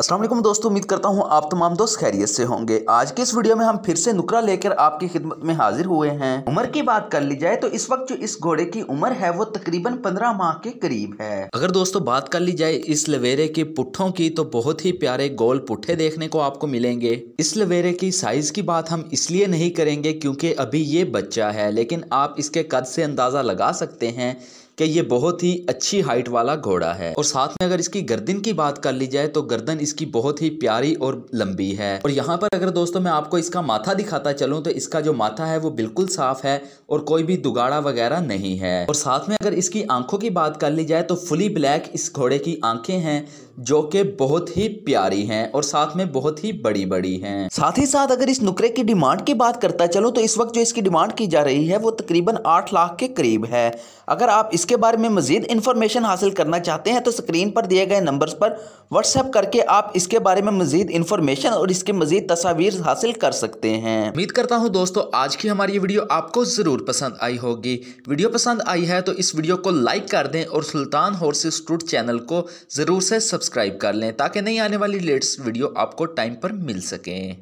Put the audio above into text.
अस्सलाम वालेकुम दोस्तों, उम्मीद करता हूँ आप तमाम दोस्त खैरियत से होंगे। आज के इस वीडियो में हम फिर से नुकरा लेकर आपकी खिदमत में हाजिर हुए हैं। उम्र की बात कर ली जाए तो इस वक्त जो इस घोड़े की उम्र है वो तकरीबन 15 माह के करीब है। अगर दोस्तों बात कर ली जाए इस लवेरे के पुट्ठों की तो बहुत ही प्यारे गोल पुट्ठे देखने को आपको मिलेंगे। इस लवेरे की साइज की बात हम इसलिए नहीं करेंगे क्योंकि अभी ये बच्चा है, लेकिन आप इसके कद से अंदाजा लगा सकते हैं कि ये बहुत ही अच्छी हाइट वाला घोड़ा है। और साथ में अगर इसकी गर्दन की बात कर ली जाए तो गर्दन इसकी बहुत ही प्यारी और लंबी है। और यहाँ पर अगर दोस्तों मैं आपको इसका माथा दिखाता चलूँ तो इसका जो माथा है वो बिल्कुल साफ है और कोई भी दुगाड़ा वगैरह नहीं है। और साथ में अगर इसकी आंखों की बात कर ली जाए तो फुली ब्लैक इस घोड़े की आंखें हैं जो कि बहुत ही प्यारी हैं और साथ में बहुत ही बड़ी बड़ी हैं। साथ ही साथ अगर इस नुकरे की डिमांड की बात करता चलूँ तो इस वक्त जो इसकी डिमांड की जा रही है वो तकरीबन 8 लाख के करीब है। अगर आप इसके बारे में मजीद इन्फॉर्मेशन हासिल करना चाहते हैं तो स्क्रीन पर दिए गए नंबर्स पर व्हाट्सएप करके आप इसके बारे में मजीद इन्फॉर्मेशन और इसके मजीद तस्वीर हासिल कर सकते हैं। उम्मीद करता हूँ दोस्तों आज की हमारी वीडियो आपको ज़रूर पसंद आई होगी। वीडियो पसंद आई है तो इस वीडियो को लाइक कर दें और सुल्तान हॉर्स स्टड चैनल को ज़रूर से सब्सक्राइब कर लें ताकि नई आने वाली लेटेस्ट वीडियो आपको टाइम पर मिल सकें।